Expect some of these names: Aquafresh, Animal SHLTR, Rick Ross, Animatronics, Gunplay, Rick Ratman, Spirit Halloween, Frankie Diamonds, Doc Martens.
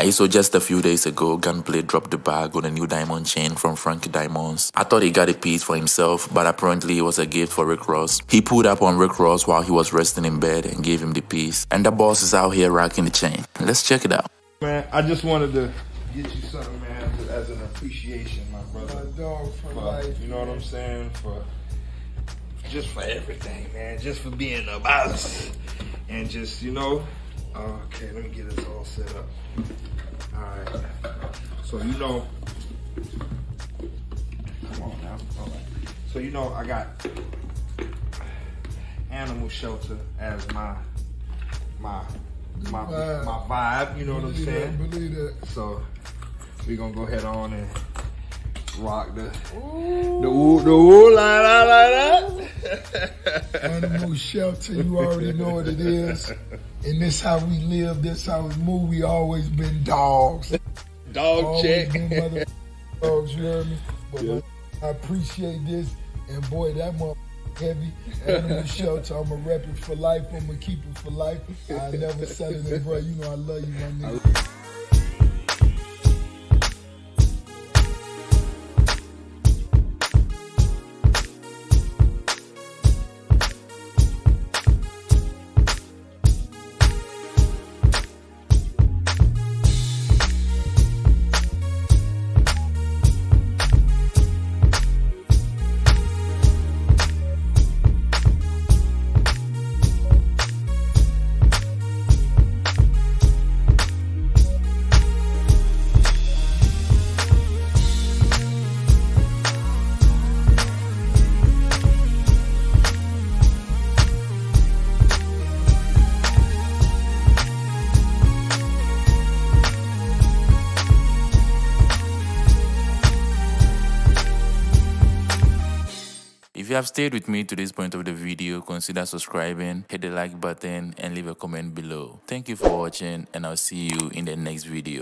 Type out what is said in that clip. Aye, so just a few days ago, Gunplay dropped the bag on a new diamond chain from Frankie Diamonds. I thought he got a piece for himself, but apparently it was a gift for Rick Ross. He pulled up on Rick Ross while he was resting in bed and gave him the piece. And the boss is out here rocking the chain. Let's check it out. Man, I just wanted to get you something, man, as an appreciation, my brother. My dog for life. You know what I'm saying? Just for everything, man. Just for being about us. And just, you know. Okay, let me get this all set up. All right. So, you know. Come on now. All right. So, you know, I got Animal SHLTR as my vibe. You know what I'm saying? Believe that. So, we're going to go ahead on and rock the ooh, la. Animal SHLTR, you already know what it is. And this how we live, this how we move. We always been dogs. Dog check. Dogs, you heard me? But yeah. I appreciate this. And boy, that motherfucker heavy. Animal SHLTR, I'ma rep it for life. I'ma keep it for life. I never settle it, bro. You know I love you, my nigga. If you have stayed with me to this point of the video, consider subscribing, hit the like button, and leave a comment below. Thank you for watching, and I'll see you in the next video.